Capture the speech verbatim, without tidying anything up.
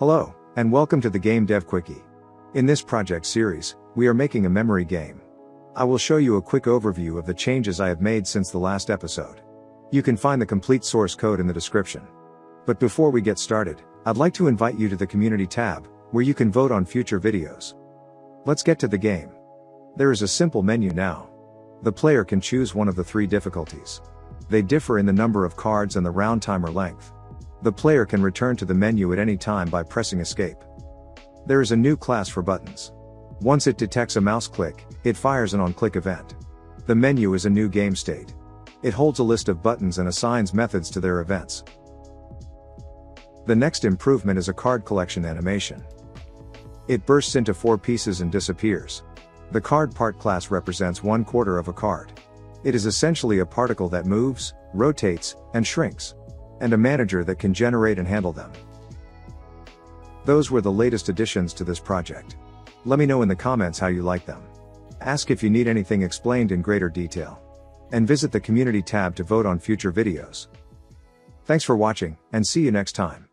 Hello, and welcome to the Game Dev Quickie. In this project series, we are making a memory game. I will show you a quick overview of the changes I have made since the last episode. You can find the complete source code in the description. But before we get started, I'd like to invite you to the community tab, where you can vote on future videos. Let's get to the game. There is a simple menu now. The player can choose one of the three difficulties. They differ in the number of cards and the round time or length. The player can return to the menu at any time by pressing escape. There is a new class for buttons. Once it detects a mouse click, it fires an on-click event. The menu is a new game state. It holds a list of buttons and assigns methods to their events. The next improvement is a card collection animation. It bursts into four pieces and disappears. The card part class represents one quarter of a card. It is essentially a particle that moves, rotates, and shrinks, and a manager that can generate and handle them. Those were the latest additions to this project. Let me know in the comments how you like them. Ask if you need anything explained in greater detail. And visit the community tab to vote on future videos. Thanks for watching, and see you next time.